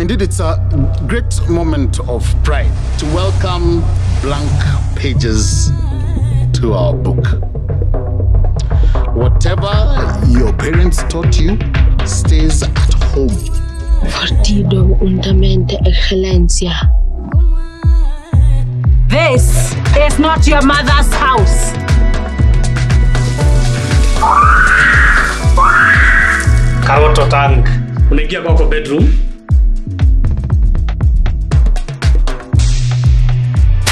Indeed, it's a great moment of pride to welcome blank pages to our book. Whatever your parents taught you stays at home. This is not your mother's house. Karototang. Unaingia kwako bedroom.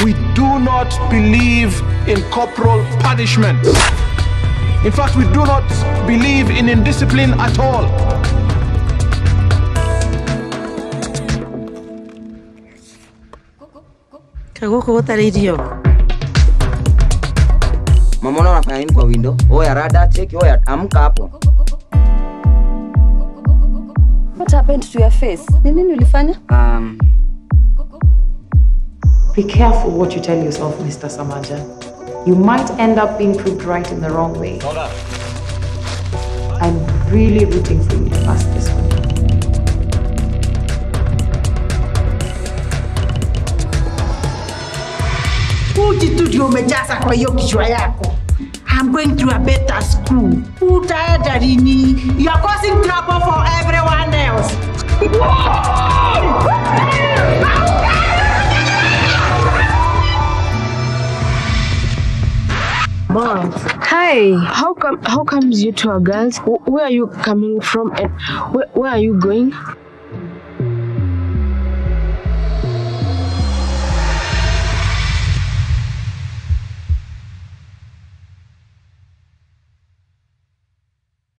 We do not believe in corporal punishment. In fact, we do not believe in indiscipline at all. Mama, I'm in the window. Oh, I rather check you at Amkapo. What happened to your face? Be careful what you tell yourself, Mr. Samaja. You might end up being proved right in the wrong way. Hold up. I'm really rooting for you to pass this one. I'm going through a better school. You are causing trouble for everyone else. Mom. Hi. How comes you two are girls? Where are you coming from and where are you going?